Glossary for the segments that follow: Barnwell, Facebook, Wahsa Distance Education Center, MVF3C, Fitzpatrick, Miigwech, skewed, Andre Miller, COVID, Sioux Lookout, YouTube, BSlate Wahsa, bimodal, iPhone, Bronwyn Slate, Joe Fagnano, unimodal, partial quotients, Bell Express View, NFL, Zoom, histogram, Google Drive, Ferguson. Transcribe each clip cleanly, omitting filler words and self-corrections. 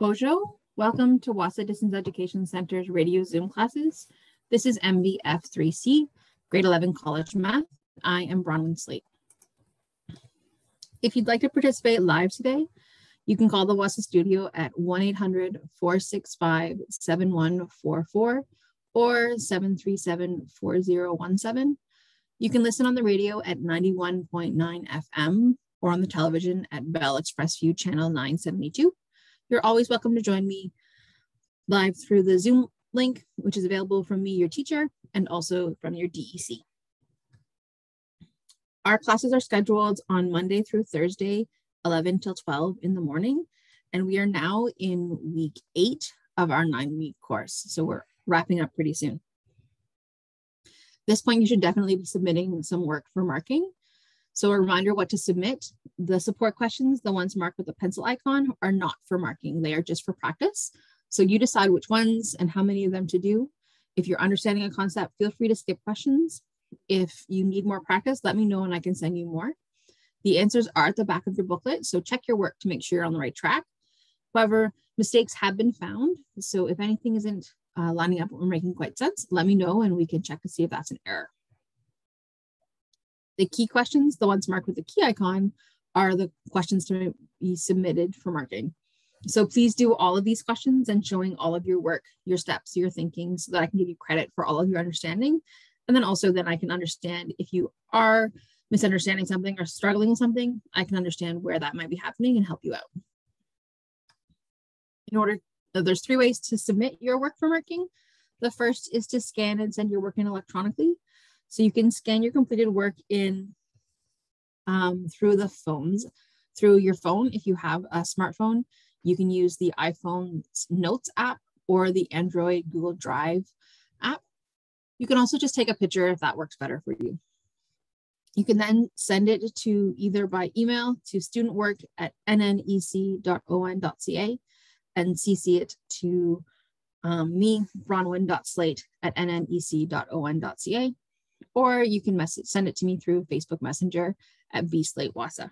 Bonjour, welcome to Wahsa Distance Education Center's radio Zoom classes. This is MVF3C, grade 11 college math. I am Bronwyn Slate. If you'd like to participate live today, you can call the Wahsa studio at 1-800-465-7144 or 737-4017. You can listen on the radio at 91.9 FM or on the television at Bell Express View channel 972. You're always welcome to join me live through the Zoom link, which is available from me, your teacher, and also from your DEC. Our classes are scheduled on Monday through Thursday, 11 till 12 in the morning. And we are now in week 8 of our 9-week course. So we're wrapping up pretty soon. At this point, you should definitely be submitting some work for marking. So a reminder what to submit. The support questions, the ones marked with a pencil icon, are not for marking. They are just for practice. So you decide which ones and how many of them to do. If you're understanding a concept, feel free to skip questions. If you need more practice, let me know and I can send you more. The answers are at the back of your booklet, so check your work to make sure you're on the right track. However, mistakes have been found. So if anything isn't lining up or making quite sense, let me know and we can check to see if that's an error. The key questions, the ones marked with the key icon, are the questions to be submitted for marking. So please do all of these questions and showing all of your work, your steps, your thinking, so that I can give you credit for all of your understanding. And then also then I can understand if you are misunderstanding something or struggling with something, I can understand where that might be happening and help you out. There's 3 ways to submit your work for marking. The first is to scan and send your work in electronically. So you can scan your completed work in through your phone. If you have a smartphone, you can use the iPhone Notes app or the Android Google Drive app. You can also just take a picture if that works better for you. You can then send it to either by email to studentwork@nnec.on.ca and CC it to me, bronwyn.slate@nnec.on.ca. Or you can send it to me through Facebook Messenger at bslatewahsa.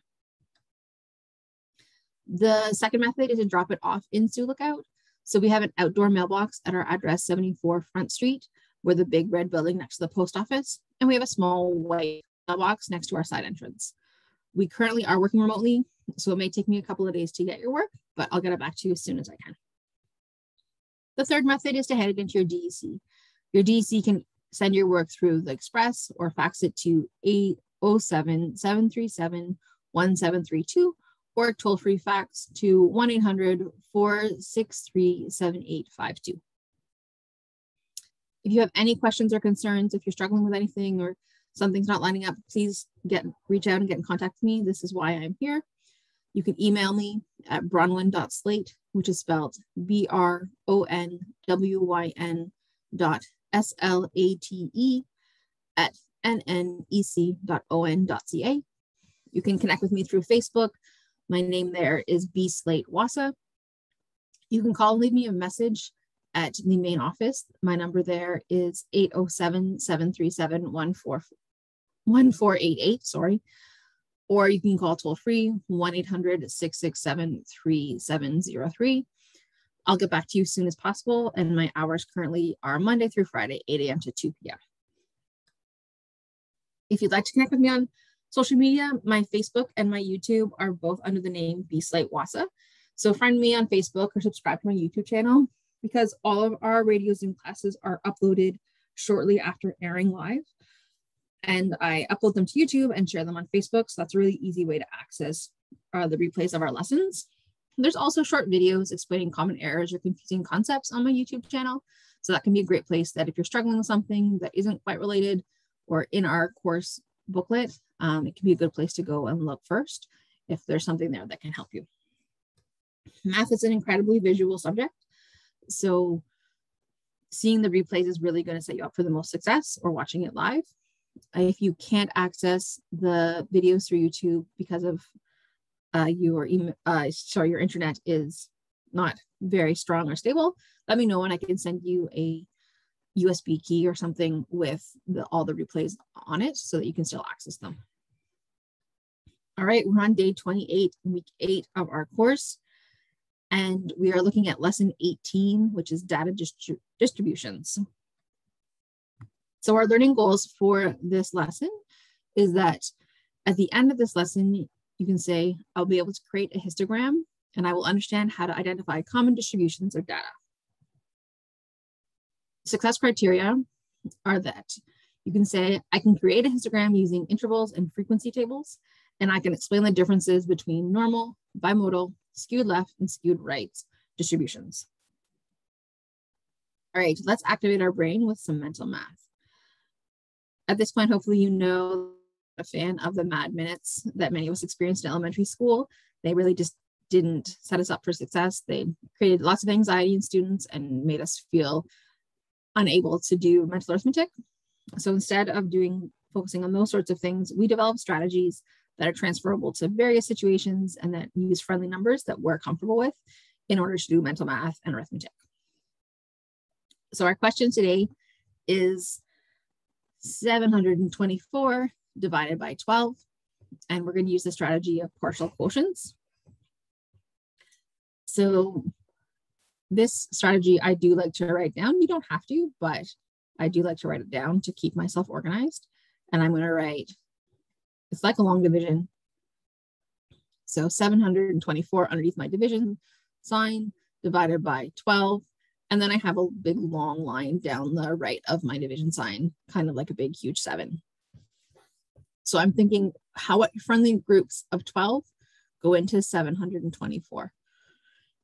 The second method is to drop it off in Sioux Lookout. So we have an outdoor mailbox at our address 74 Front Street, where the big red building next to the post office, and we have a small white mailbox next to our side entrance. We currently are working remotely, so it may take me a couple of days to get your work, but I'll get it back to you as soon as I can. The third method is to hand it into your DEC. Your DEC can send your work through the express or fax it to 807-737-1732 or toll-free fax to 1-800-463-7852. If you have any questions or concerns, if you're struggling with anything or something's not lining up, please reach out and get in contact with me. This is why I'm here. You can email me at bronwyn.slate, which is spelled BRONWYN.SLATE@nnec.on.ca. You can connect with me through Facebook. My name there is bslatewahsa. You can call and leave me a message at the main office. My number there is 807-737-1488, or you can call toll free 1-800-667-3703. I'll get back to you as soon as possible, and my hours currently are Monday through Friday, 8 a.m. to 2 p.m. If you'd like to connect with me on social media, my Facebook and my YouTube are both under the name bslatewahsa. So friend me on Facebook or subscribe to my YouTube channel, because all of our radio Zoom classes are uploaded shortly after airing live. And I upload them to YouTube and share them on Facebook. So that's a really easy way to access the replays of our lessons. There's also short videos explaining common errors or confusing concepts on my YouTube channel. So that can be a great place that if you're struggling with something that isn't quite related or in our course booklet, it can be a good place to go and look first if there's something there that can help you. Math is an incredibly visual subject. So seeing the replays is really going to set you up for the most success, or watching it live. If you can't access the videos through YouTube because of your internet is not very strong or stable, let me know and I can send you a USB key or something with all the replays on it so that you can still access them. All right, we're on day 28, week 8 of our course. And we are looking at lesson 18, which is data distributions. So our learning goals for this lesson is that at the end of this lesson, you can say, I'll be able to create a histogram and I will understand how to identify common distributions of data. Success criteria are that you can say, I can create a histogram using intervals and frequency tables, and I can explain the differences between normal, bimodal, skewed left, and skewed right distributions. All right, let's activate our brain with some mental math. At this point, hopefully you know a fan of the mad minutes that many of us experienced in elementary school. They really just didn't set us up for success. They created lots of anxiety in students and made us feel unable to do mental arithmetic. So instead of focusing on those sorts of things, we develop strategies that are transferable to various situations and that use friendly numbers that we're comfortable with in order to do mental math and arithmetic. So our question today is 724 divided by 12, and we're going to use the strategy of partial quotients. So this strategy I do like to write down. You don't have to, but I do like to write it down to keep myself organized. And I'm going to write, it's like a long division. So 724 underneath my division sign divided by 12. And then I have a big long line down the right of my division sign, kind of like a big, huge 7. So I'm thinking, what friendly groups of 12 go into 724?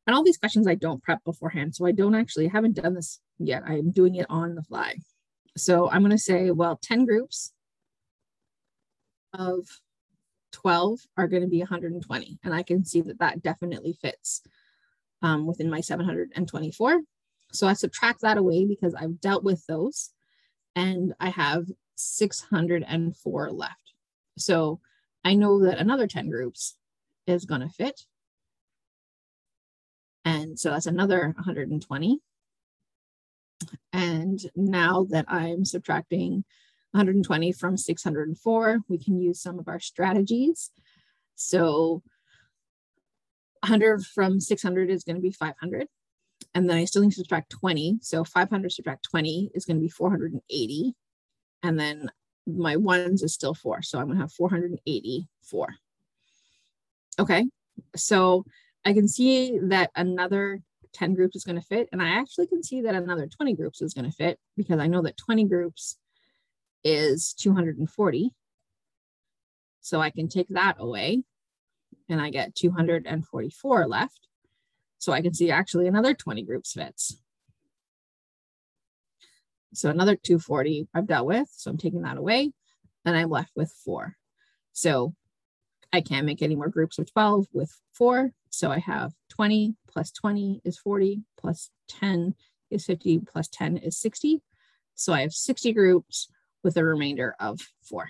And all these questions I don't prep beforehand. So I don't actually, haven't done this yet. I'm doing it on the fly. So I'm going to say, well, 10 groups of 12 are going to be 120. And I can see that that definitely fits within my 724. So I subtract that away because I've dealt with those and I have 604 left. So I know that another 10 groups is going to fit. And so that's another 120. And now that I'm subtracting 120 from 604, we can use some of our strategies. So 100 from 600 is going to be 500. And then I still need to subtract 20. So 500 subtract 20 is going to be 480. And then my ones is still 4. So I'm going to have 484. Okay, so I can see that another 10 groups is going to fit. And I actually can see that another 20 groups is going to fit because I know that 20 groups is 240. So I can take that away and I get 244 left. So I can see actually another 20 groups fits. So another 240 I've dealt with. So I'm taking that away and I'm left with 4. So I can't make any more groups of 12 with 4. So I have 20 plus 20 is 40, plus 10 is 50, plus 10 is 60. So I have 60 groups with a remainder of 4.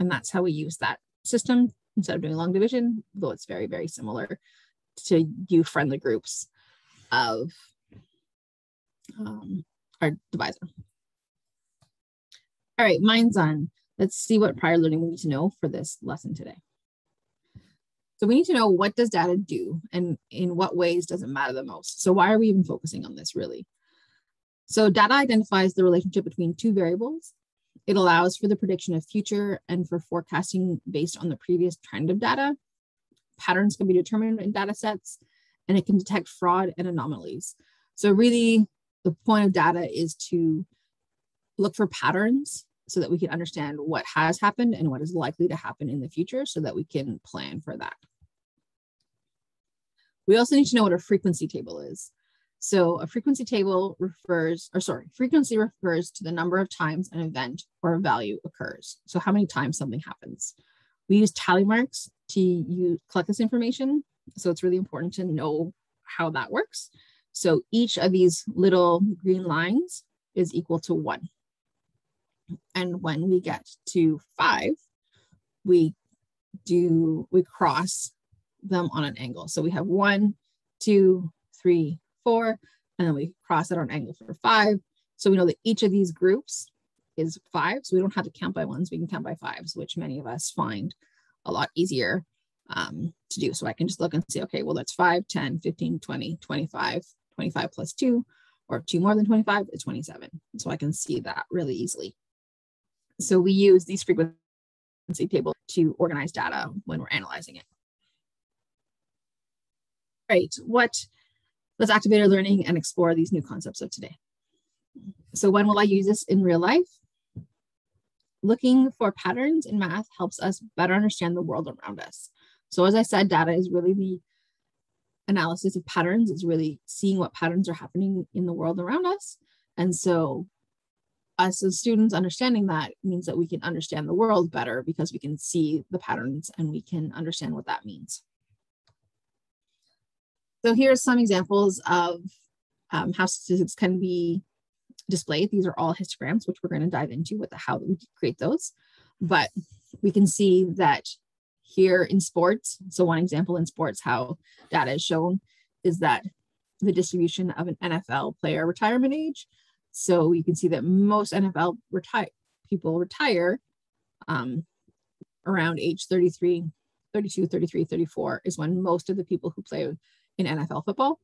And that's how we use that system instead of doing long division, though it's very, very similar to do friendly groups of our divisor. All right, mine's on. Let's see what prior learning we need to know for this lesson today. So we need to know, what does data do and in what ways does it matter the most? So why are we even focusing on this really? So data identifies the relationship between two variables. It allows for the prediction of future and for forecasting based on the previous trend of data. Patterns can be determined in data sets and it can detect fraud and anomalies. So really the point of data is to look for patterns so that we can understand what has happened and what is likely to happen in the future so that we can plan for that. We also need to know what a frequency table is. So a frequency table frequency refers to the number of times an event or a value occurs. So how many times something happens. We use tally marks to collect this information. So it's really important to know how that works. So each of these little green lines is equal to 1. And when we get to 5, we cross them on an angle. So we have 1, 2, 3, 4, and then we cross it on an angle for 5. So we know that each of these groups is 5. So we don't have to count by ones, we can count by 5s, which many of us find a lot easier to do. So I can just look and see, okay, well, that's 5, 10, 15, 20, 25, 25 plus 2, or 2 more than 25 is 27. So I can see that really easily. So we use these frequency tables to organize data when we're analyzing it. Right, let's activate our learning and explore these new concepts of today. So when will I use this in real life? Looking for patterns in math helps us better understand the world around us. So as I said, data is really the analysis of patterns. It's really seeing what patterns are happening in the world around us. And so us as students understanding that means that we can understand the world better because we can see the patterns and we can understand what that means. So here's some examples of how statistics can be displayed. These are all histograms, which we're going to dive into with how we create those. But we can see that here in sports, so one example in sports, how data is shown is that the distribution of an NFL player retirement age. So you can see that most NFL people retire around age 33, 32, 33, 34 is when most of the people who play in NFL football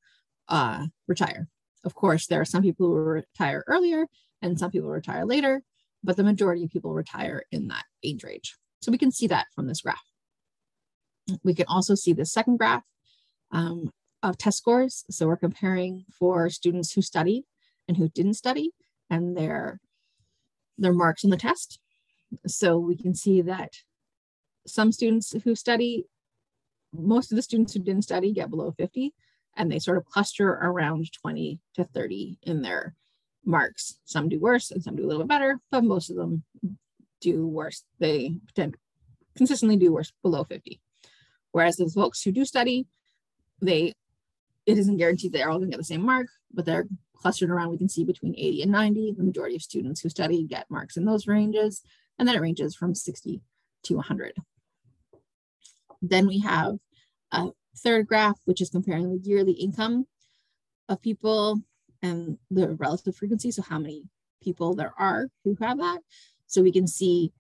retire. Of course, there are some people who retire earlier and some people retire later, but the majority of people retire in that age range. So we can see that from this graph. We can also see the second graph of test scores. So we're comparing for students who studied and who didn't study and their marks on the test. So we can see that some students who study, most of the students who didn't study get below 50, and they sort of cluster around 20 to 30 in their marks. Some do worse and some do a little bit better, but most of them do worse. They consistently do worse below 50. Whereas the folks who do study, it isn't guaranteed they're all gonna get the same mark, but they're clustered around, we can see between 80 and 90. The majority of students who study get marks in those ranges, and then it ranges from 60 to 100. Then we have a third graph, which is comparing the yearly income of people and the relative frequency, so how many people there are who have that. So we can see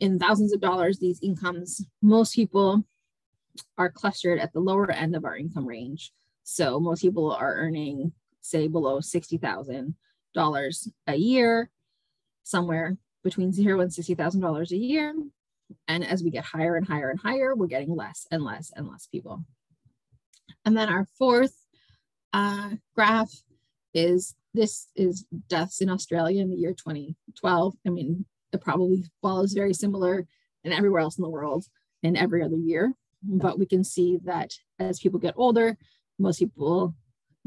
in thousands of dollars, these incomes, most people are clustered at the lower end of our income range. So most people are earning, say, below $60,000 a year, somewhere between $0 and $60,000 a year. And as we get higher and higher and higher, we're getting less and less and less people. And then our fourth graph is, this is deaths in Australia in the year 2012. I mean, it probably follows very similar in everywhere else in the world in every other year. But we can see that as people get older, most people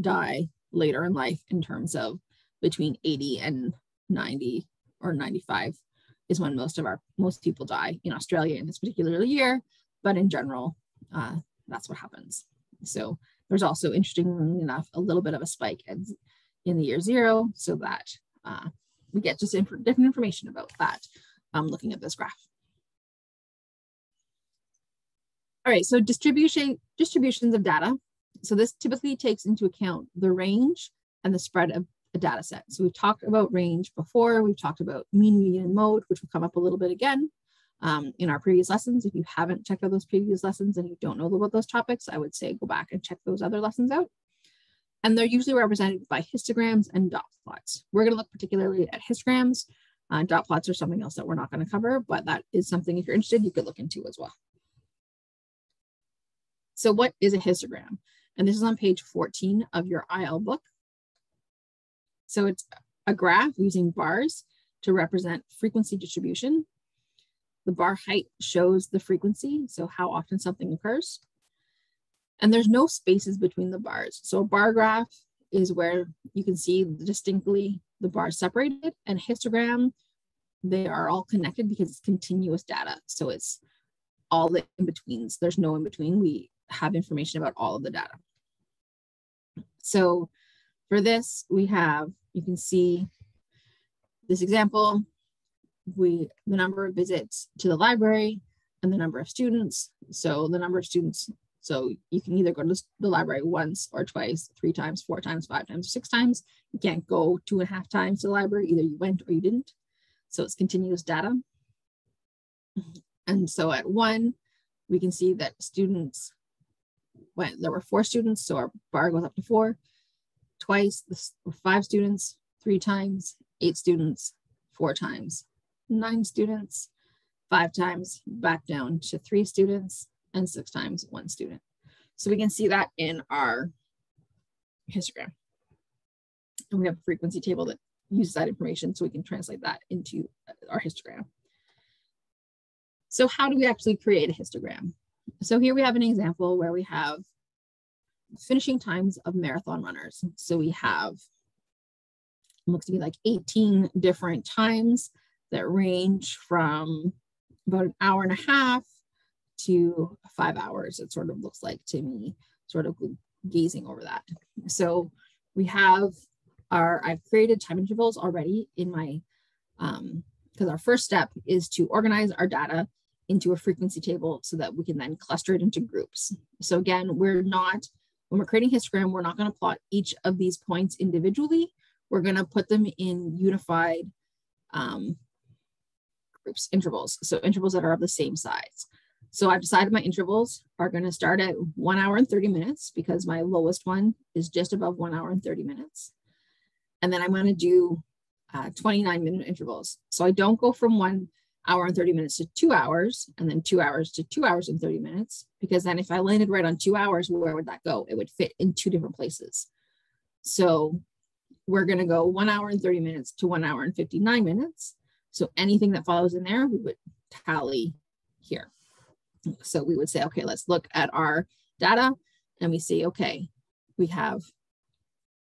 die later in life in terms of between 80 and 90 or 95. Is when most people die in Australia in this particular year, but in general, that's what happens. So there's also, interestingly enough, a little bit of a spike in the year 0, so that we get just different information about that looking at this graph. All right, so distributions of data. So this typically takes into account the range and the spread of a data set. So we've talked about range before, we've talked about mean, median, and mode, which will come up a little bit again in our previous lessons. If you haven't checked out those previous lessons and you don't know about those topics, I would say go back and check those other lessons out. And they're usually represented by histograms and dot plots. We're going to look particularly at histograms. Dot plots are something else that we're not going to cover, but that is something, if you're interested, you could look into as well. So what is a histogram? And this is on page 14 of your IL book. So it's a graph using bars to represent frequency distribution. The bar height shows the frequency, so how often something occurs. And there's no spaces between the bars. So a bar graph is where you can see distinctly the bars separated, and histogram, they are all connected because it's continuous data. So it's all the in-betweens. There's no in-between. We have information about all of the data. So for this, we have, you can see this example, the number of visits to the library and the number of students. So the number of students, so you can either go to the library once or twice, 3 times, 4 times, 5 times, 6 times. You can't go 2.5 times to the library, either you went or you didn't. So it's continuous data. And so at 1, we can see that students went, there were 4 students, so our bar goes up to 4, twice, 5 students, 3 times, 8 students, 4 times, 9 students, 5 times, back down to 3 students, and 6 times 1 student. So we can see that in our histogram. And we have a frequency table that uses that information, so we can translate that into our histogram. So how do we actually create a histogram? So here we have an example where we have finishing times of marathon runners. So we have, it looks to be like 18 different times that range from about an hour and a half to 5 hours. It sort of looks like to me, sort of gazing over that. So we have our, I've created time intervals already in my, because our first step is to organize our data into a frequency table so that we can then cluster it into groups. So again, we're not, when we're creating histogram, we're not going to plot each of these points individually. We're going to put them in unified groups, intervals. So intervals that are of the same size. So I've decided my intervals are going to start at 1 hour and 30 minutes because my lowest one is just above 1 hour and 30 minutes. And then I'm going to do 29-minute intervals. So I don't go from 1 hour and 30 minutes to 2 hours and then 2 hours to 2 hours and 30 minutes, because then if I landed right on 2 hours, where would that go? It would fit in 2 different places. So we're going to go 1 hour and 30 minutes to 1 hour and 59 minutes. So anything that follows in there, we would tally here. So we would say, okay, let's look at our data and we see, okay, we have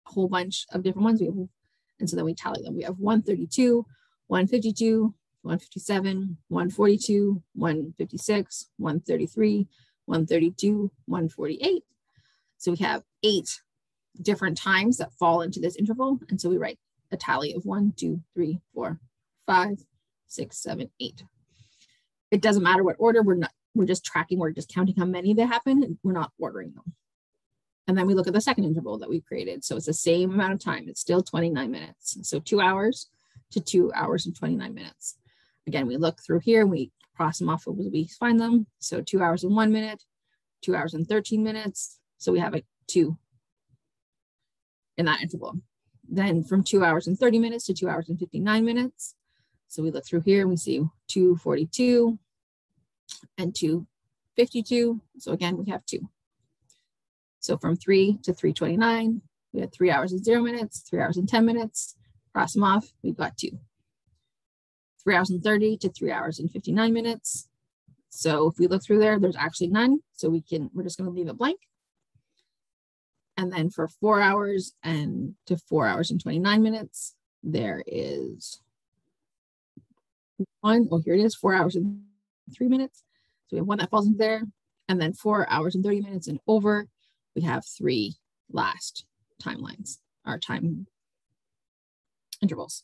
a whole bunch of different ones. And so then we tally them. We have 132, 152, 157, 142, 156, 133, 132, 148. So we have 8 different times that fall into this interval. And so we write a tally of 1, 2, 3, 4, 5, 6, 7, 8. It doesn't matter what order, we're just tracking, we're just counting how many that happen, and we're not ordering them. And then we look at the second interval that we created. So it's the same amount of time, it's still 29 minutes. So 2 hours to 2 hours and 29 minutes. Again, we look through here and we cross them off as we find them. So 2 hours and 1 minute, 2 hours and 13 minutes. So we have a 2 in that interval. Then from 2 hours and 30 minutes to 2 hours and 59 minutes. So we look through here and we see 242 and 252. So again, we have 2. So from 3 to 329, we had 3 hours and 0 minutes, 3 hours and 10 minutes, cross them off, we've got 2. 3 hours and 30 to 3 hours and 59 minutes. So if we look through there, there's actually none. So we can, we're just gonna leave it blank. And then for 4 hours and to 4 hours and 29 minutes, there is 1. Oh, here it is, 4 hours and 3 minutes. So we have 1 that falls into there. And then 4 hours and 30 minutes and over, we have 3 last timelines, our time intervals.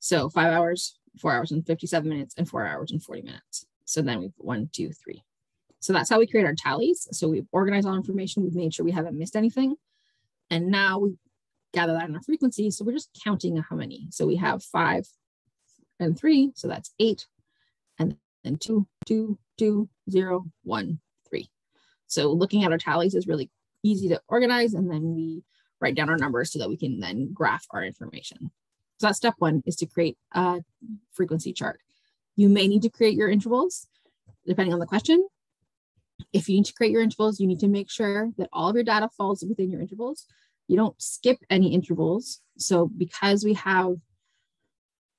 So 5 hours, 4 hours and 57 minutes, and 4 hours and 40 minutes. So then we've 1, 2, 3. So that's how we create our tallies. So we've organized all information, we've made sure we haven't missed anything. And now we gather that in our frequency. So we're just counting how many. So we have 5 and 3, so that's 8. And then 2, 2, 2, 0, 1, 3. So looking at our tallies is really easy to organize, and then we write down our numbers so that we can then graph our information. So that's step 1, is to create a frequency chart. You may need to create your intervals depending on the question. If you need to create your intervals, you need to make sure that all of your data falls within your intervals. You don't skip any intervals. So because we have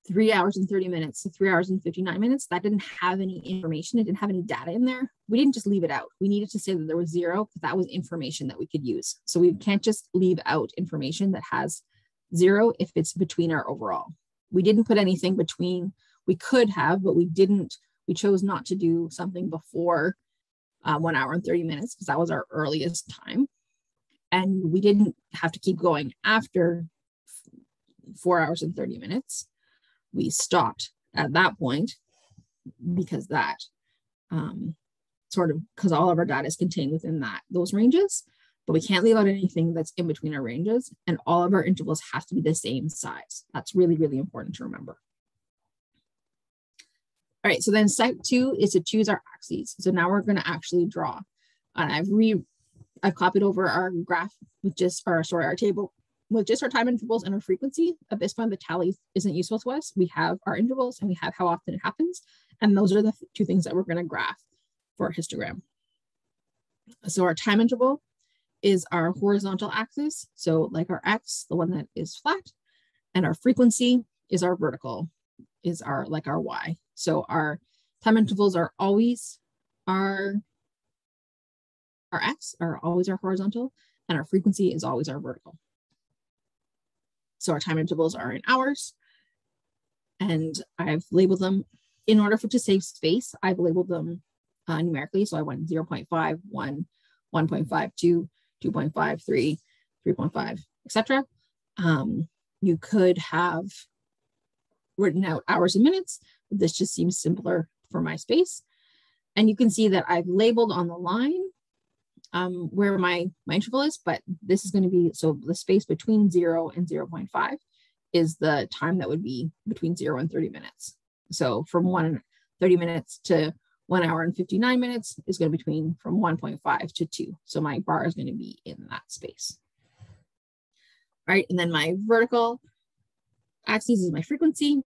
3 hours and 30 minutes to 3 hours and 59 minutes, that didn't have any information. It didn't have any data in there. We didn't just leave it out. We needed to say that there was 0, because that was information that we could use. So we can't just leave out information that has 0 if it's between our overall. We didn't put anything between. We could have, but we didn't. We chose not to do something before 1 hour and 30 minutes, because that was our earliest time. And we didn't have to keep going after 4 hours and 30 minutes. We stopped at that point because that because all of our data is contained within that, those ranges, but we can't leave out anything that's in between our ranges, and all of our intervals have to be the same size. That's really, really important to remember. All right, so then step two is to choose our axes. So now we're gonna actually draw. And I've copied over our graph with just our table with just our time intervals and our frequency. At this point, the tally isn't useful to us. We have our intervals and we have how often it happens. And those are the two things that we're gonna graph for our histogram. So our time interval is our horizontal axis. So like our X, the one that is flat, and our frequency is our vertical, is our like our Y. So our time intervals are always our X, are always our horizontal, and our frequency is always our vertical. So our time intervals are in hours, and I've labeled them. In order to save space, I've labeled them numerically. So I went 0.5, 1, 1.5, 2, 2.5, 3, 3.5, etc. You could have written out hours and minutes. This just seems simpler for my space. And you can see that I've labeled on the line where my interval is, but this is going to be, so the space between 0 and 0.5 is the time that would be between 0 and 30 minutes. So from 30 minutes to 1 hour and 59 minutes is going to be between from 1.5 to 2. So my bar is going to be in that space. All right, and then my vertical axis is my frequency.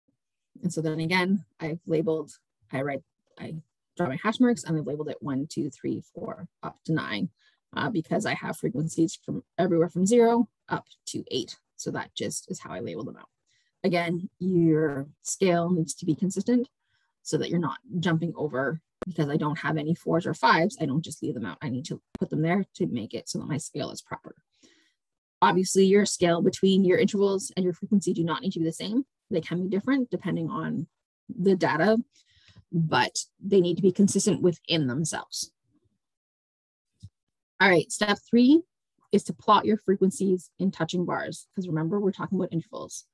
And so then again, I've labeled, I draw my hash marks, and I've labeled it 1, 2, 3, 4, up to 9, because I have frequencies from everywhere from 0 up to 8. So that just is how I label them out. Again, your scale needs to be consistent so that you're not jumping over, because I don't have any 4s or 5s. I don't just leave them out. I need to put them there to make it so that my scale is proper. Obviously, your scale between your intervals and your frequency do not need to be the same. They can be different depending on the data, but they need to be consistent within themselves. All right, step 3 is to plot your frequencies in touching bars, because remember, we're talking about intervals.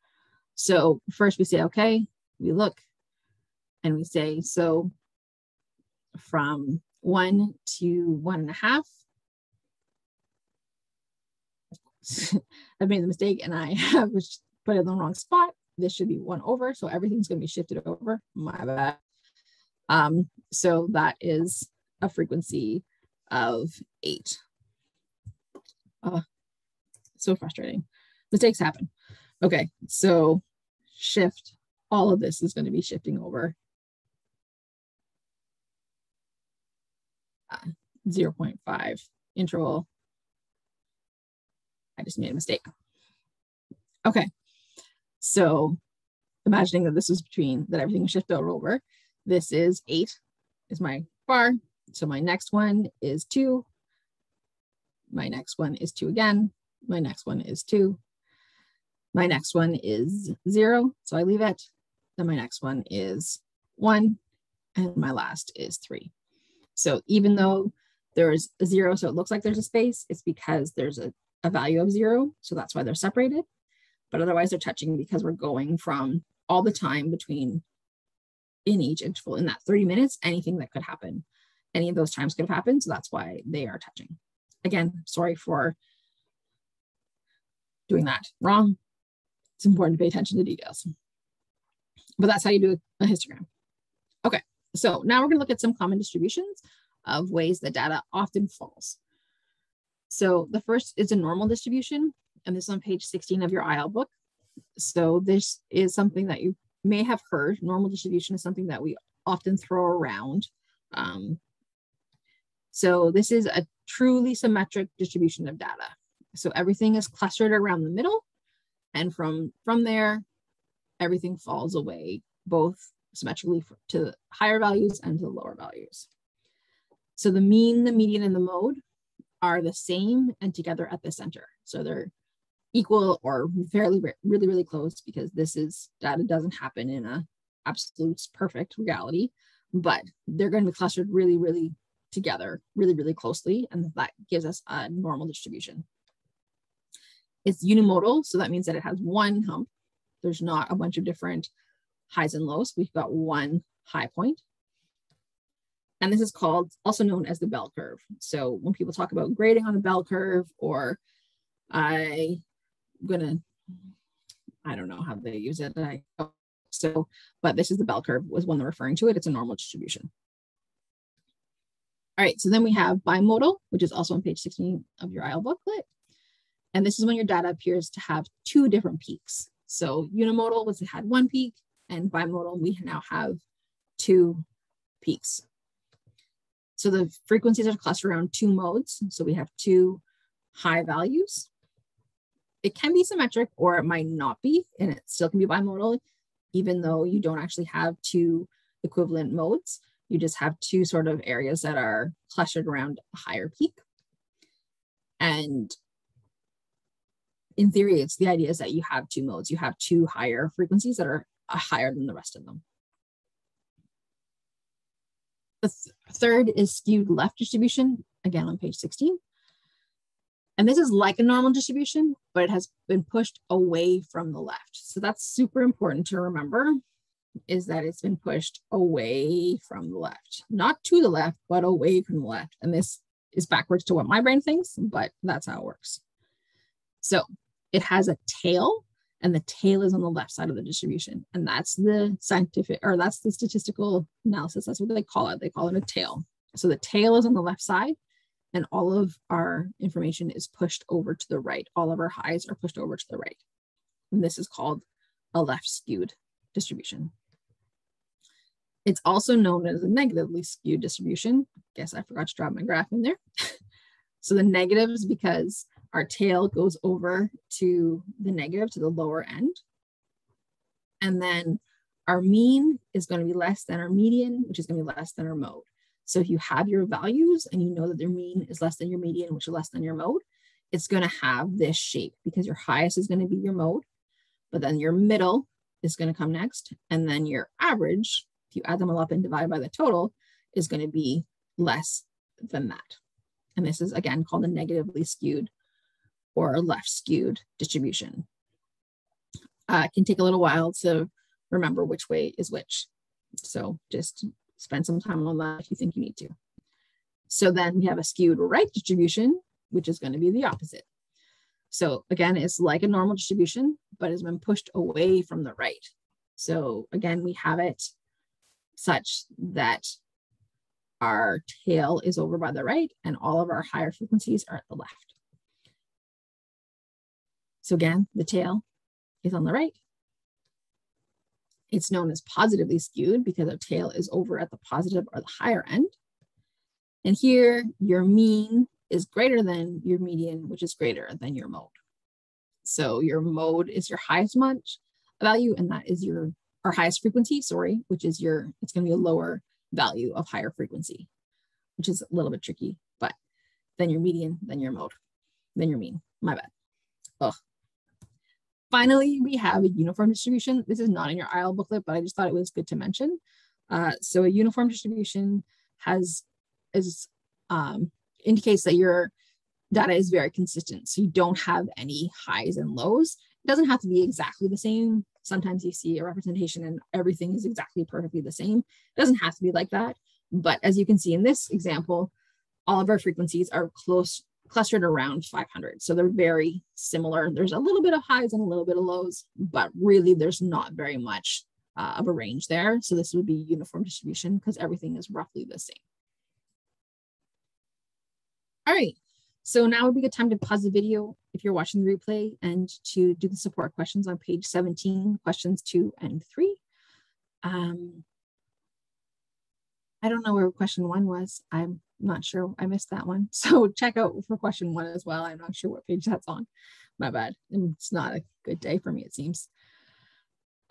So first we say, okay, we look and we say, so from 1 to 1.5, I've made the mistake and I have put it in the wrong spot. This should be 1 over, so everything's going to be shifted over. My bad. So that is a frequency of 8. So frustrating. Mistakes happen. Okay, so shift. All of this is going to be shifting over 0.5 interval. I just made a mistake. Okay, so imagining that this was between, that everything shifted over, this is 8 is my bar. So my next one is 2. My next one is 2 again. My next one is 2. My next one is 0, so I leave it. Then my next one is 1, and my last is 3. So even though there's a 0, so it looks like there's a space, it's because there's a value of 0, so that's why they're separated, but otherwise they're touching because we're going from all the time between in each interval. In that 30 minutes, anything that could happen, any of those times could have happened, so that's why they are touching. Again, sorry for doing that wrong. It's important to pay attention to details, but that's how you do a histogram. Okay, so now we're gonna look at some common distributions of ways that data often falls. So the first is a normal distribution, and this is on page 16 of your IL book. So this is something that you may have heard. Normal distribution is something that we often throw around. So this is a truly symmetric distribution of data. So everything is clustered around the middle, and from there, everything falls away, both symmetrically to higher values and to lower values. So the mean, the median, and the mode are the same and together at the center. So they're equal or fairly, really, really close, because this is, data doesn't happen in an absolute perfect reality, but they're going to be clustered really, really together, really, really closely. And that gives us a normal distribution. It's unimodal, so that means that it has one hump. There's not a bunch of different highs and lows. We've got one high point. And this is called, also known as the bell curve. So when people talk about grading on a bell curve, or I don't know how they use it. I So, but this is the bell curve was one they're referring to it. It's a normal distribution. All right, so then we have bimodal, which is also on page 16 of your IL booklet. And this is when your data appears to have two different peaks. So unimodal was it had one peak, and bimodal we now have two peaks. So the frequencies are clustered around two modes. So we have two high values. It can be symmetric or it might not be, and it still can be bimodal, even though you don't actually have two equivalent modes. You just have two sort of areas that are clustered around a higher peak. And in theory, it's the idea is that you have two modes. You have two higher frequencies that are higher than the rest of them. The third is skewed left distribution, again on page 16. And this is like a normal distribution, but it has been pushed away from the left. So that's super important to remember, is that it's been pushed away from the left, not to the left, but away from the left. And this is backwards to what my brain thinks, but that's how it works. So it has a tail, and the tail is on the left side of the distribution. And that's the scientific, or that's the statistical analysis. That's what they call it. They call it a tail. So the tail is on the left side, and all of our information is pushed over to the right. All of our highs are pushed over to the right. And this is called a left skewed distribution. It's also known as a negatively skewed distribution. I guess I forgot to drop my graph in there. So the negative is because our tail goes over to the negative, to the lower end. And then our mean is going to be less than our median, which is going to be less than our mode. So if you have your values and you know that their mean is less than your median, which is less than your mode, it's going to have this shape because your highest is going to be your mode, but then your middle is going to come next. And then your average, if you add them all up and divide by the total, is going to be less than that. And this is again called a negatively skewed or left skewed distribution. It can take a little while to remember which way is which. So just spend some time on that if you think you need to. So then we have a skewed right distribution, which is going to be the opposite. So again, it's like a normal distribution, but it's been pushed away from the right. So again, we have it such that our tail is over by the right and all of our higher frequencies are at the left. So again, the tail is on the right. It's known as positively skewed because our tail is over at the positive or the higher end. And here your mean is greater than your median, which is greater than your mode. So your mode is your highest value, and that is your highest frequency, sorry, which is your, it's going to be a lower value of higher frequency, which is a little bit tricky, but then your median, then your mode, then your mean, my bad. Ugh. Finally, we have a uniform distribution. This is not in your IL booklet, but I just thought it was good to mention. So a uniform distribution indicates that your data is very consistent. So you don't have any highs and lows. It doesn't have to be exactly the same. Sometimes you see a representation and everything is exactly perfectly the same. It doesn't have to be like that. But as you can see in this example, all of our frequencies are clustered around 500. So they're very similar. There's a little bit of highs and a little bit of lows, but really there's not very much of a range there. So this would be uniform distribution because everything is roughly the same. All right, so now would be a good time to pause the video if you're watching the replay and to do the support questions on page 17, questions 2 and 3. I don't know where question 1 was. I'm not sure, I missed that one. So check out for question 1 as well. I'm not sure what page that's on, my bad. It's not a good day for me, it seems.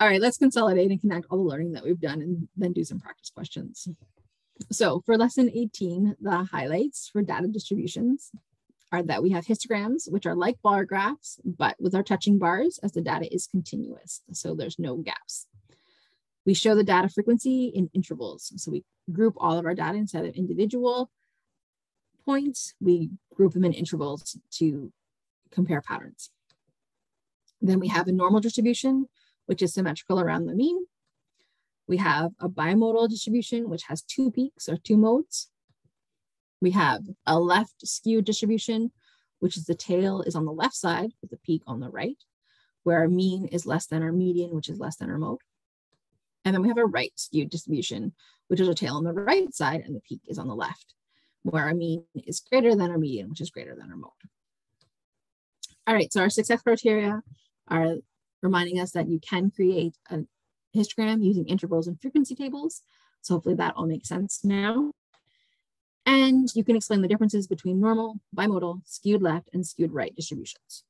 All right, let's consolidate and connect all the learning that we've done and then do some practice questions. So for lesson 18, the highlights for data distributions are that we have histograms, which are like bar graphs, but with our touching bars as the data is continuous. So there's no gaps. We show the data frequency in intervals. So we group all of our data instead of individual points. We group them in intervals to compare patterns. Then we have a normal distribution, which is symmetrical around the mean. We have a bimodal distribution, which has two peaks or two modes. We have a left skewed distribution, which is the tail is on the left side with the peak on the right, where our mean is less than our median, which is less than our mode. And then we have a right skewed distribution, which is our tail on the right side and the peak is on the left, where our mean is greater than our median, which is greater than our mode. All right, so our success criteria are reminding us that you can create a histogram using intervals and frequency tables. So hopefully that all makes sense now. And you can explain the differences between normal, bimodal, skewed left, and skewed right distributions.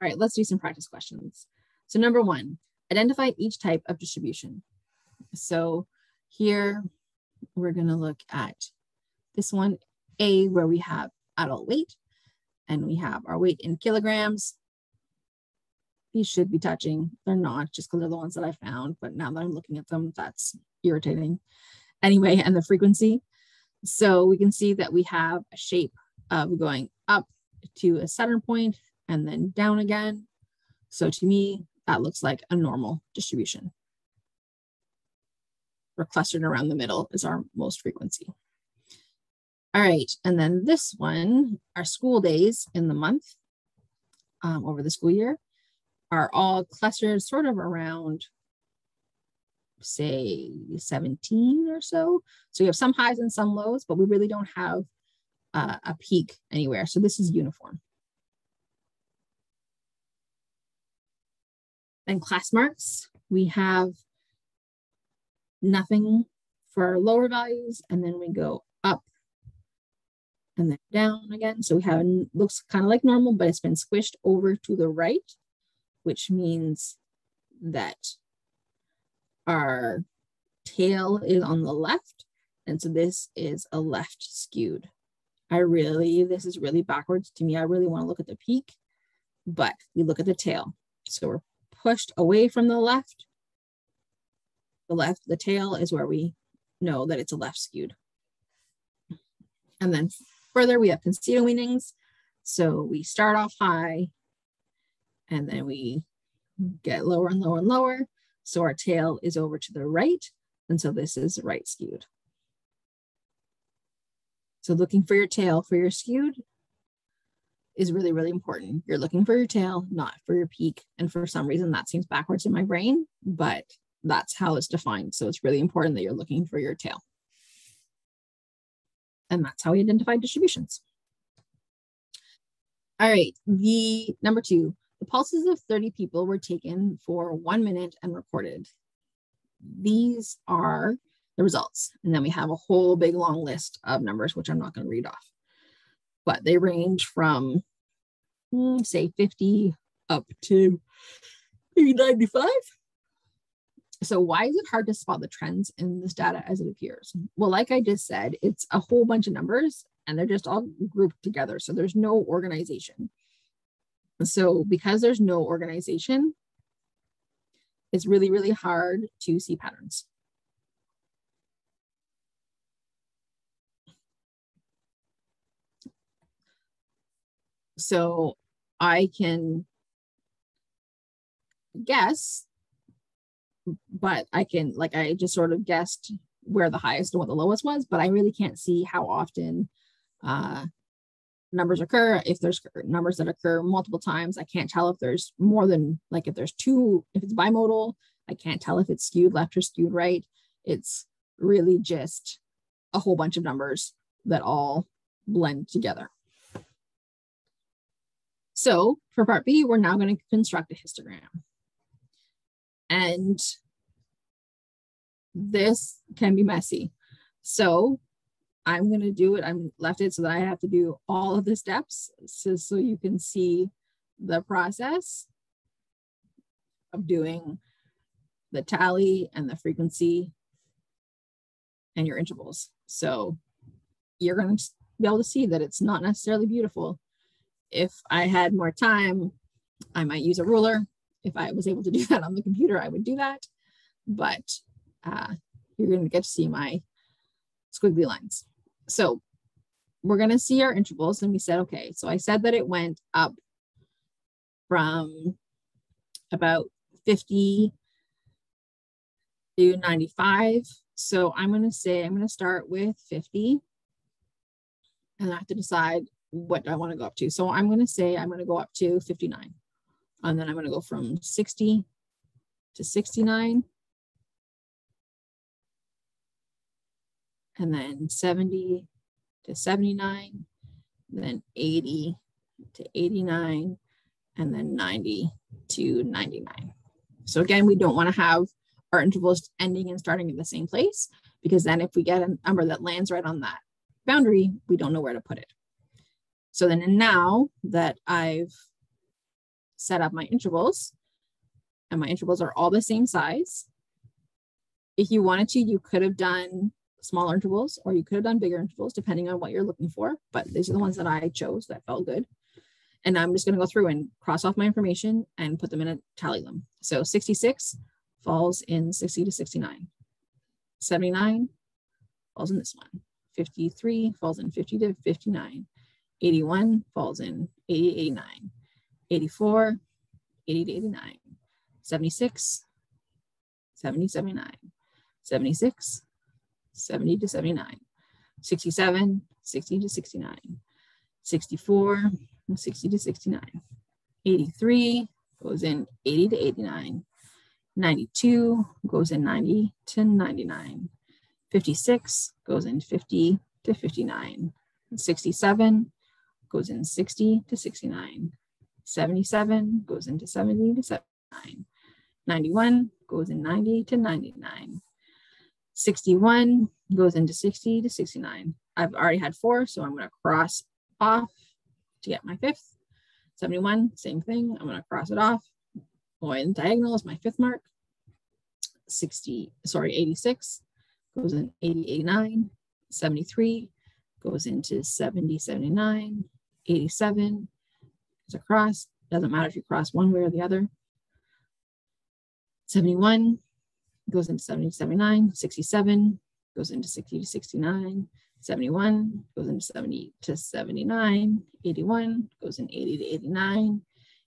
All right, let's do some practice questions. So number one, identify each type of distribution. So here we're gonna look at this one, A, where we have adult weight, and we have our weight in kilograms. These should be touching. They're not, just because they're the ones that I found, but now that I'm looking at them, that's irritating. Anyway, and the frequency. So we can see that we have a shape of going up to a center point and then down again. So to me, that looks like a normal distribution. We're clustered around the middle is our most frequency. All right, and then this one, our school days in the month over the school year are all clustered sort of around, say, 17 or so. So you have some highs and some lows, but we really don't have a peak anywhere. So this is uniform. Then class marks, we have nothing for our lower values, and then we go up and then down again. So we have, looks kind of like normal, but it's been squished over to the right, which means that our tail is on the left. And so this is a left skewed. This is really backwards to me. I really want to look at the peak, but we look at the tail. So we're pushed away from the left. The tail is where we know that it's a left skewed. And then further, we have concedo meanings. So we start off high and then we get lower and lower and lower. So our tail is over to the right. And so this is right skewed. So looking for your tail for your skewed is really, really important. You're looking for your tail, not for your peak. And for some reason that seems backwards in my brain, but that's how it's defined. So it's really important that you're looking for your tail. And that's how we identify distributions. All right, the number two, the pulses of 30 people were taken for 1 minute and recorded. These are the results. And then we have a whole big long list of numbers, which I'm not going to read off. But they range from, say, 50 up to maybe 95. So why is it hard to spot the trends in this data as it appears? Well, like I just said, it's a whole bunch of numbers and they're just all grouped together. So there's no organization. So because there's no organization, it's really, really hard to see patterns. So I can guess, but I can, like, I just sort of guessed where the highest and what the lowest was, but I really can't see how often numbers occur. If there's numbers that occur multiple times, I can't tell if there's more than, like, if there's two, if it's bimodal, I can't tell if it's skewed left or skewed right. It's really just a whole bunch of numbers that all blend together. So for part B, we're now going to construct a histogram. And this can be messy. So I'm going to do it. I'm left it so that I have to do all of the steps so you can see the process of doing the tally and the frequency and your intervals. So you're going to be able to see that it's not necessarily beautiful. If I had more time, I might use a ruler. If I was able to do that on the computer, I would do that. But you're going to get to see my squiggly lines. So we're going to see our intervals, and we said, okay, so I said that it went up from about 50 to 95. So I'm going to say, I'm going to start with 50 and I have to decide what do I want to go up to. So I'm going to say, I'm going to go up to 59, and then I'm going to go from 60 to 69. And then 70 to 79, then 80 to 89, and then 90 to 99. So again, we don't want to have our intervals ending and starting at the same place, because then if we get a number that lands right on that boundary, we don't know where to put it. So then now that I've set up my intervals, and my intervals are all the same size, if you wanted to, you could have done smaller intervals, or you could have done bigger intervals, depending on what you're looking for. But these are the ones that I chose that felt good. And I'm just going to go through and cross off my information and put them in a tally them. So 66 falls in 60 to 69. 79 falls in this one. 53 falls in 50 to 59. 81 falls in 80 to 89. 84, 80 to 89. 76, 70 to 79. 76, 70 to 79. 67, 60 to 69. 64, 60 to 69. 83 goes in 80 to 89. 92 goes in 90 to 99. 56 goes in 50 to 59. 67 goes in 60 to 69. 77 goes into 70 to 79. 91 goes in 90 to 99. 61 goes into 60 to 69. I've already had four, so I'm going to cross off to get my fifth. 71, same thing. I'm going to cross it off. Go in diagonal is my fifth mark. 86 goes in 80, 89. 73 goes into 70, 79. 87 is a cross. Doesn't matter if you cross one way or the other. 71 goes into 70 to 79. 67 goes into 60 to 69. 71 goes into 70 to 79. 81 goes in 80 to 89.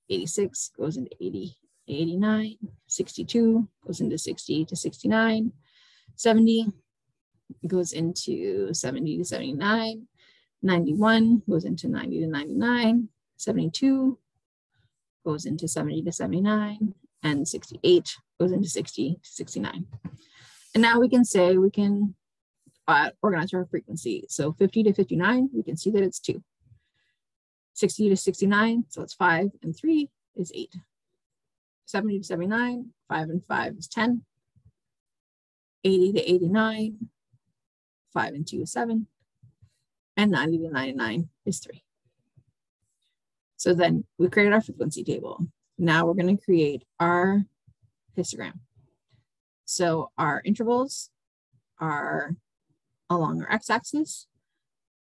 86 goes into 80 to 89. 62 goes into 60 to 69. 70 goes into 70 to 79. 91 goes into 90 to 99. 72 goes into 70 to 79. And 68 goes into 60 to 69. And now we can say we can organize our frequency. So 50 to 59, we can see that it's 2. 60 to 69, so it's 5 and 3 is 8. 70 to 79, 5 and 5 is 10. 80 to 89, 5 and 2 is 7. And 90 to 99 is 3. So then we created our frequency table. Now we're going to create our histogram. So our intervals are along our x-axis.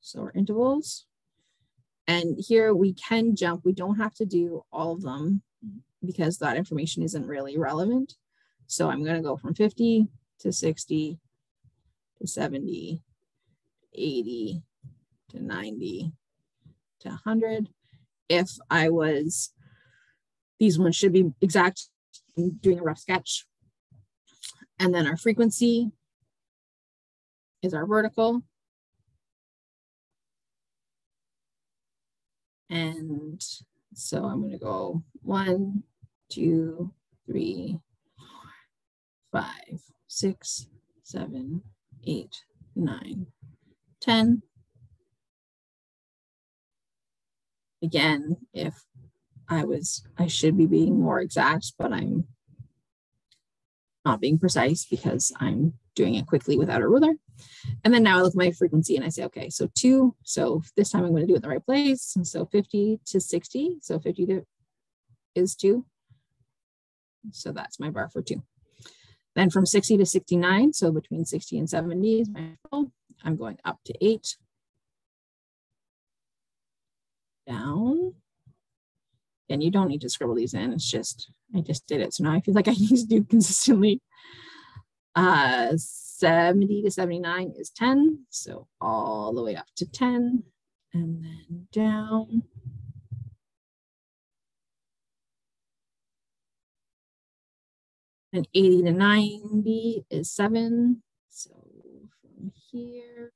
So our intervals. And here we can jump. We don't have to do all of them because that information isn't really relevant. So I'm going to go from 50 to 60 to 70, 80 to 90 to 100. If I was, these ones should be exact, I'm doing a rough sketch. And then our frequency is our vertical. And so I'm going to go 1, 2, 3, 4, 5, 6, 7, 8, 9, 10. Again, if I should be being more exact, but I'm not being precise because I'm doing it quickly without a ruler. And then now I look at my frequency and I say, okay, so 2. So this time I'm going to do it in the right place. And so 50 to 60. So 50 is 2. So that's my bar for 2. Then from 60 to 69. So between 60 and 70 is my goal. I'm going up to 8. Down. And you don't need to scribble these in. It's just, I just did it. So now I feel like I need to do consistently. 70 to 79 is 10. So all the way up to 10 and then down. And 80 to 90 is 7. So from here,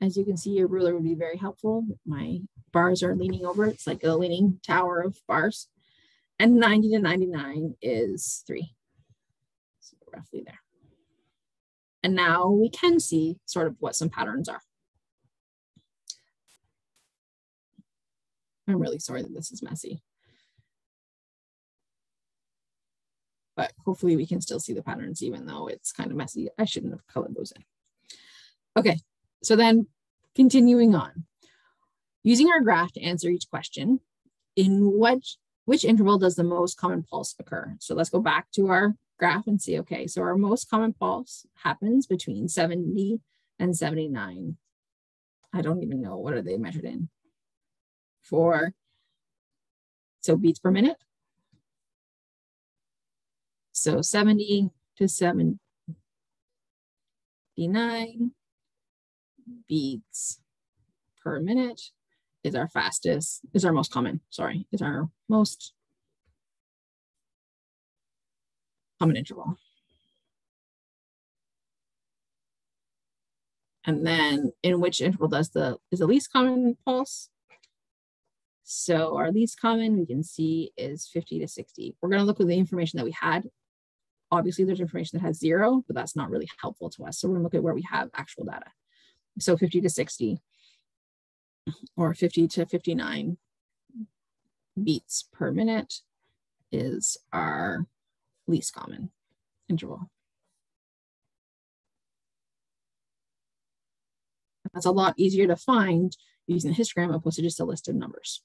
as you can see, your ruler would be very helpful. My bars are leaning over. It's like a leaning tower of bars. And 90 to 99 is 3. So roughly there. And now we can see sort of what some patterns are. I'm really sorry that this is messy, but hopefully we can still see the patterns even though it's kind of messy. I shouldn't have colored those in. Okay, so then continuing on. Using our graph to answer each question, in which interval does the most common pulse occur? So let's go back to our graph and see, okay, so our most common pulse happens between 70 and 79. I don't even know, what are they measured in? So beats per minute. So 70 to 79 beats per minute is our fastest, is our most common, sorry, is our most common interval. And then in which interval does is the least common pulse? So our least common, we can see, is 50 to 60. We're going to look at the information that we had. Obviously, there's information that has 0, but that's not really helpful to us. So we're going to look at where we have actual data. So 50 to 60 or 50 to 59 beats per minute is our least common interval. That's a lot easier to find using the histogram opposed to just a list of numbers.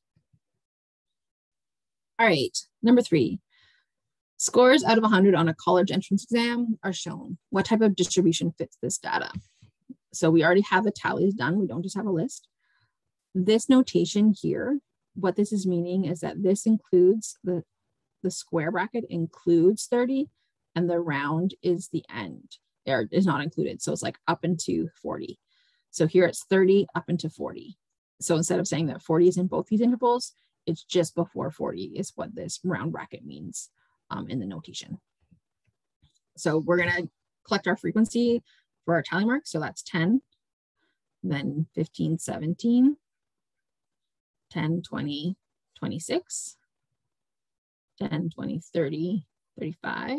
All right, number 3, scores out of 100 on a college entrance exam are shown. What type of distribution fits this data? So we already have the tallies done. We don't just have a list. This notation here, what this is meaning is that this includes the square bracket includes 30 and the round is the end. There is not included. So it's like up into 40. So here it's 30 up into 40. So instead of saying that 40 is in both these intervals, it's just before 40 is what this round bracket means. In the notation. So we're gonna collect our frequency for our tally mark. So that's 10, then 15, 17, 10, 20, 26, 10, 20, 30, 35,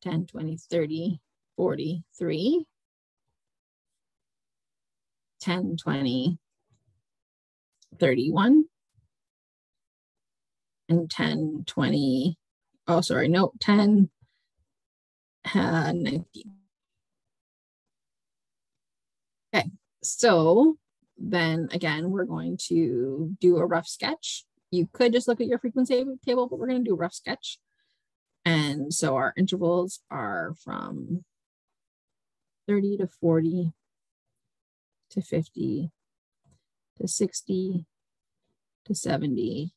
10, 20, 30, 43, 10, 20, 31, and 10, 20, oh, sorry, no, 10, 19. Okay, so then again, we're going to do a rough sketch. You could just look at your frequency table, but we're gonna do a rough sketch. And so our intervals are from 30 to 40 to 50 to 60 to 70,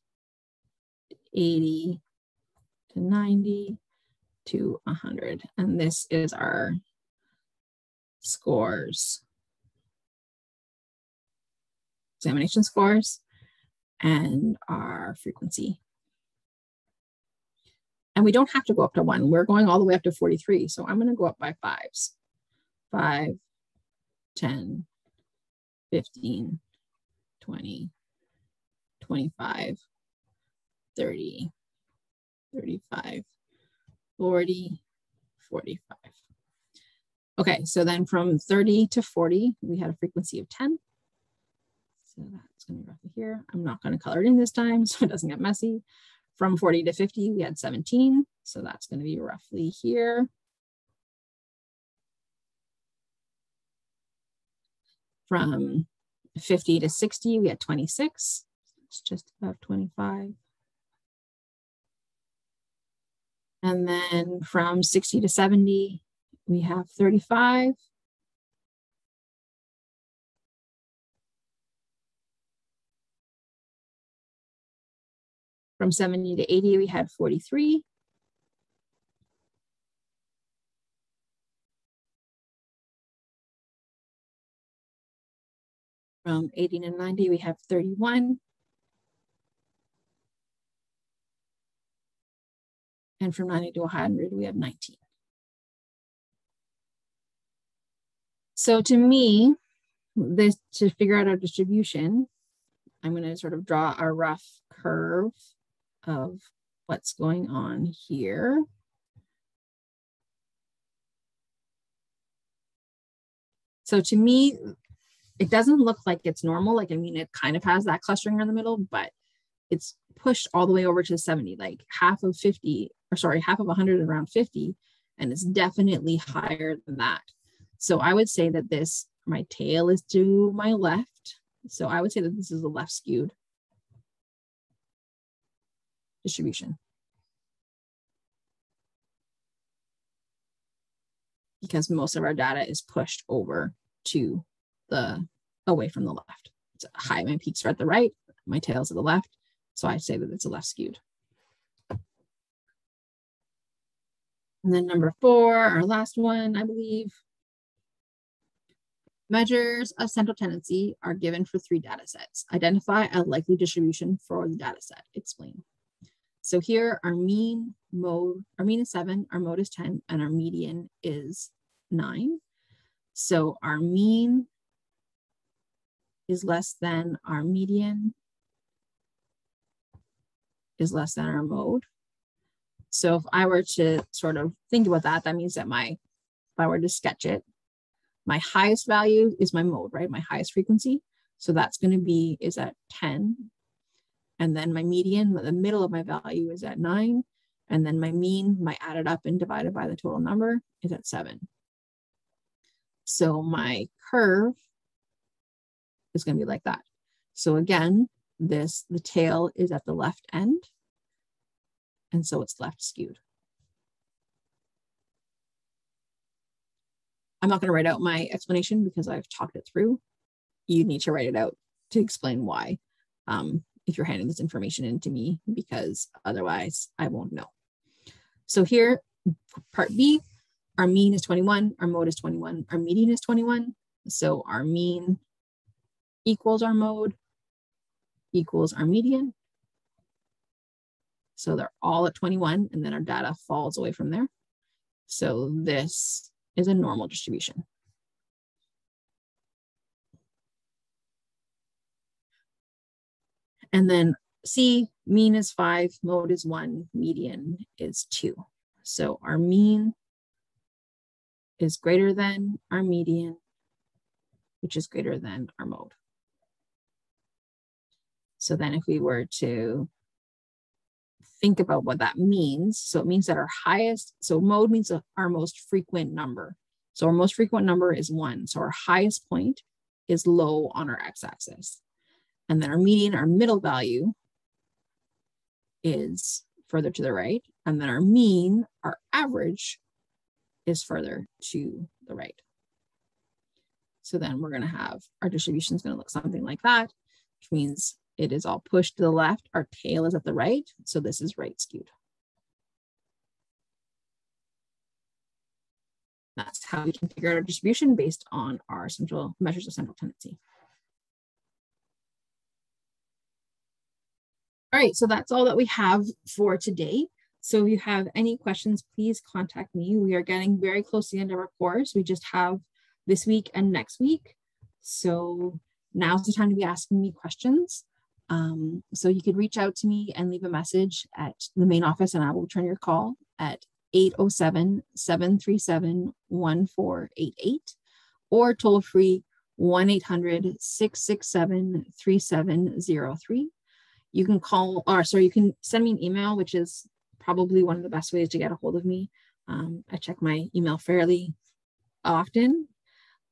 80 to 90 to 100. And this is our scores, examination scores, and our frequency. And we don't have to go up to 1. We're going all the way up to 43. So I'm going to go up by 5s. 5, 10, 15, 20, 25, 30, 35, 40, 45. Okay, so then from 30 to 40, we had a frequency of 10. So that's gonna be roughly here. I'm not gonna color it in this time so it doesn't get messy. From 40 to 50, we had 17. So that's gonna be roughly here. From 50 to 60, we had 26. It's just above 25. And then from 60 to 70, we have 35. From 70 to 80, we had 43. From 80 to 90, we have 31. And from 90 to 100, we have 19. So to me, this to figure out our distribution, I'm going to sort of draw a rough curve of what's going on here. So to me, it doesn't look like it's normal. Like, I mean, it kind of has that clustering in the middle, but it's pushed all the way over to 70, like half of 50, or sorry, half of 100 is around 50, and it's definitely higher than that. So I would say that this, my tail is to my left. So I would say that this is a left skewed distribution, because most of our data is pushed over to the, away from the left. So high, my peaks are at the right, my tails are the left. So I say that it's a left skewed. And then number four, our last one, I believe. Measures of central tendency are given for three data sets. Identify a likely distribution for the data set. Explain. So here our mean mode, our mean is 7, our mode is 10, and our median is 9. So our mean is less than our median is less than our mode. So if I were to sort of think about that, that means that my, if I were to sketch it, my highest value is my mode, right? My highest frequency. So that's going to be, is at 10. And then my median, the middle of my value is at 9. And then my mean, my added up and divided by the total number is at 7. So my curve is going to be like that. So again, this, the tail is at the left end. And so it's left skewed. I'm not going to write out my explanation because I've talked it through. You need to write it out to explain why, if you're handing this information in to me, because otherwise I won't know. So here, part B, our mean is 21, our mode is 21, our median is 21. So our mean equals our mode equals our median. So they're all at 21, and then our data falls away from there. So this is a normal distribution. And then C, mean is 5, mode is 1, median is 2. So our mean is greater than our median, which is greater than our mode. So then if we were to think about what that means. So it means that our highest, so mode means our most frequent number. So our most frequent number is 1. So our highest point is low on our x-axis. And then our median, our middle value, is further to the right. And then our mean, our average, is further to the right. So then we're going to have, our distribution is going to look something like that, which means it is all pushed to the left. Our tail is at the right. So this is right skewed. That's how we can figure out our distribution based on our central measures of central tendency. All right, so that's all that we have for today. So if you have any questions, please contact me. We are getting very close to the end of our course. We just have this week and next week. So now's the time to be asking me questions. So you could reach out to me and leave a message at the main office, and I will return your call at 807-737-1488 or toll free 1-800-667-3703. You can call, or sorry, you can send me an email, which is probably one of the best ways to get a hold of me. I check my email fairly often,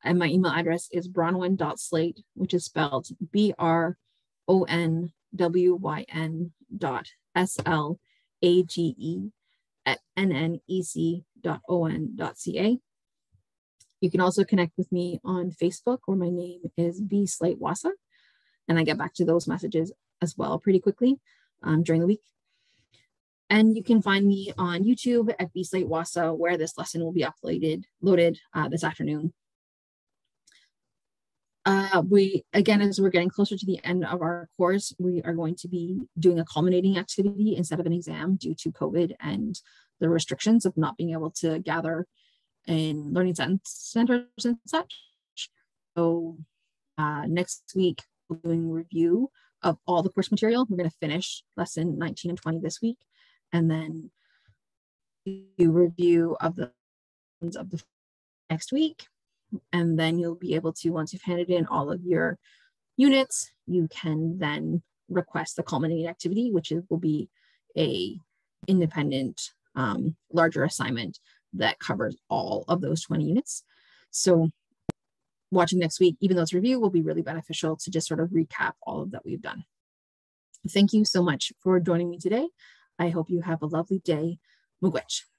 and my email address is bronwyn.slate, which is spelled BRONWYN.SLAGE@nnec.on.ca. You can also connect with me on Facebook, where my name is bslatewahsa, and I get back to those messages as well pretty quickly during the week. And you can find me on YouTube at bslatewahsa, where this lesson will be loaded this afternoon. We, again, as we're getting closer to the end of our course, we are going to be doing a culminating activity instead of an exam due to COVID and the restrictions of not being able to gather in learning centers and such. So next week, we're doing review of all the course material. We're going to finish lesson 19 and 20 this week, and then do review of the ones of the next week. And then you'll be able to, once you've handed in all of your units, you can then request the culminating activity, which will be a independent larger assignment that covers all of those 20 units. So watching next week, even though it's review, will be really beneficial to just sort of recap all of that we've done. Thank you so much for joining me today. I hope you have a lovely day. Miigwech.